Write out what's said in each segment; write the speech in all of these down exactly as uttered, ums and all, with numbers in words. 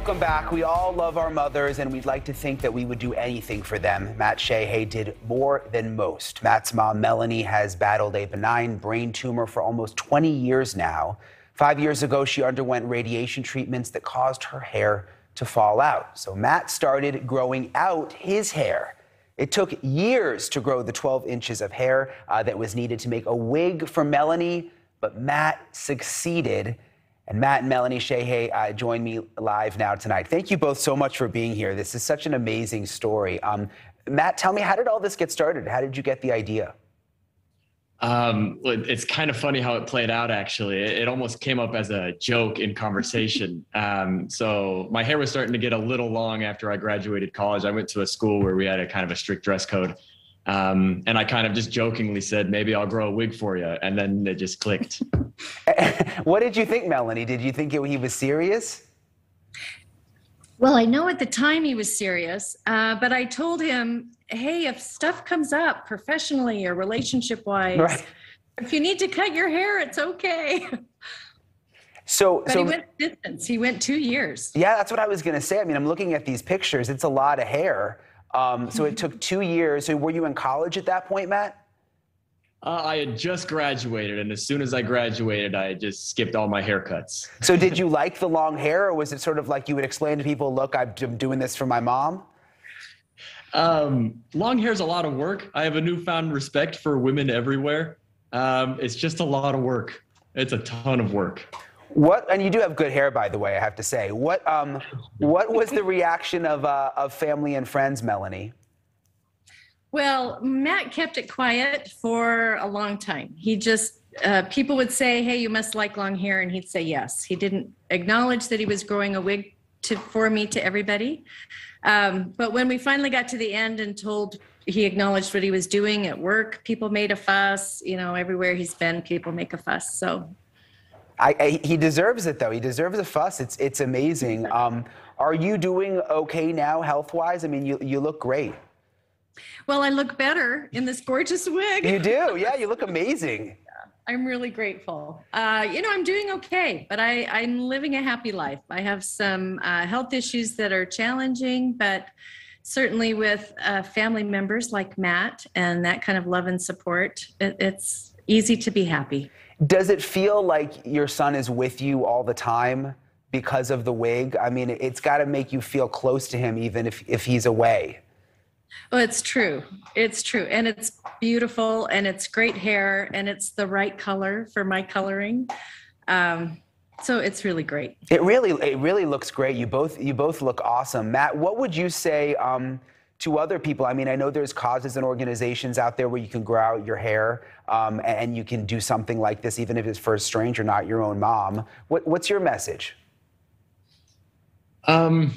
welcome back. We all love our mothers, and we'd like to think that we would do anything for them. Matt Shaha did more than most. Matt's mom, Melanie, has battled a benign brain tumor for almost twenty years now. Five years ago, she underwent radiation treatments that caused her hair to fall out. So Matt started growing out his hair. It took years to grow the twelve inches of hair uh, that was needed to make a wig for Melanie, but Matt succeeded. And Matt and Melanie Shaha uh, join me live now tonight. Thank you both so much for being here. This is such an amazing story. Um, Matt, tell me, how did all this get started? How did you get the idea? Um, it's kind of funny how it played out, actually. It, it almost came up as a joke in conversation. Um, so my hair was starting to get a little long after I graduated college. I went to a school where we had a kind of a strict dress code. Um, and I kind of just jokingly said, maybe I'll grow a wig for you. And then it just clicked. What did you think, Melanie? Did you think it, he was serious? Well, I know at the time he was serious, uh, but I told him, hey, if stuff comes up professionally or relationship-wise, right, if you need to cut your hair, it's okay. So, but so, he went distance. He went two years. Yeah, that's what I was going to say. I mean, I'm looking at these pictures. It's a lot of hair. Um, so it took two years. So were you in college at that point, Matt? Uh, I had just graduated, and as soon as I graduated, I just skipped all my haircuts. So did you like the long hair, or was it sort of like you would explain to people, look, I'm doing this for my mom? Um, long hair is a lot of work. I have a newfound respect for women everywhere. Um, it's just a lot of work. It's a ton of work. What, and you do have good hair, by the way, I have to say. What, um, what was the reaction of, uh, of family and friends, Melanie? Well, Matt kept it quiet for a long time. He just, uh, people would say, hey, you must like long hair, and he'd say yes. He didn't acknowledge that he was growing a wig to, for me to everybody. Um, but when we finally got to the end and told, he acknowledged what he was doing at work, people made a fuss. You know, everywhere he's been, people make a fuss, so. I, I, he deserves it, though. He deserves a fuss. It's, it's amazing. Um, are you doing okay now, health-wise? I mean, you, you look great. Well, I look better in this gorgeous wig. You do. Yeah, you look amazing. I'm really grateful. Uh, you know, I'm doing okay, but I, I'm living a happy life. I have some uh, health issues that are challenging, but certainly with uh, family members like Matt and that kind of love and support, it, it's easy to be happy. Does it feel like your son is with you all the time because of the wig? I mean, it's got to make you feel close to him, even if, if he's away. Well, it's true. It's true. And it's beautiful, and it's great hair, and it's the right color for my coloring. Um, so it's really great. It really, it really looks great. You both, you both look awesome. Matt, what would you say um, to other people? I mean, I know there's causes and organizations out there where you can grow out your hair um, and you can do something like this, even if it's for a stranger, not your own mom. What, what's your message? Um.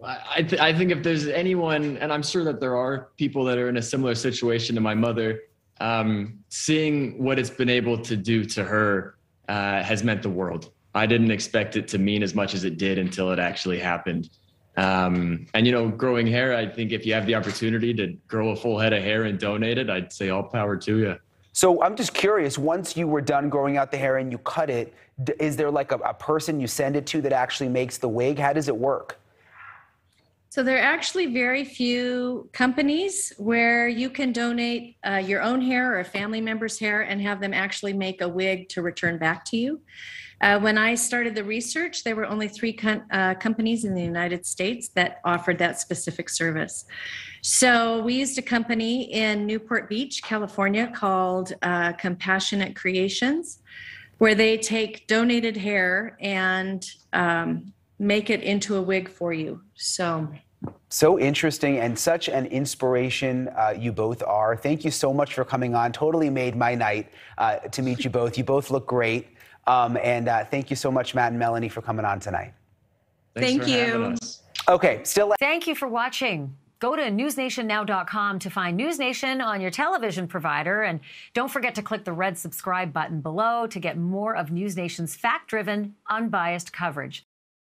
I, th I think if there's anyone, and I'm sure that there are people that are in a similar situation to my mother, um, seeing what it's been able to do to her uh, has meant the world. I didn't expect it to mean as much as it did until it actually happened. Um, and, you know, growing hair, I think if you have the opportunity to grow a full head of hair and donate it, I'd say all power to you. So I'm just curious, once you were done growing out the hair and you cut it, d is there like a, a person you send it to that actually makes the wig? How does it work? So there are actually very few companies where you can donate uh, your own hair or a family member's hair and have them actually make a wig to return back to you. Uh, when I started the research, there were only three com uh, companies in the United States that offered that specific service. So we used a company in Newport Beach, California, called uh, Compassionate Creations, where they take donated hair and um, make it into a wig for you. So so interesting, and such an inspiration uh, you both are. Thank you so much for coming on. Totally made my night uh, to meet you both. You both look great. Um, and uh, thank you so much, Matt and Melanie, for coming on tonight. Thanks thank you. Okay, still. Thank you for watching. Go to news nation now dot com to find News Nation on your television provider. And don't forget to click the red subscribe button below to get more of News Nation's fact-driven, unbiased coverage.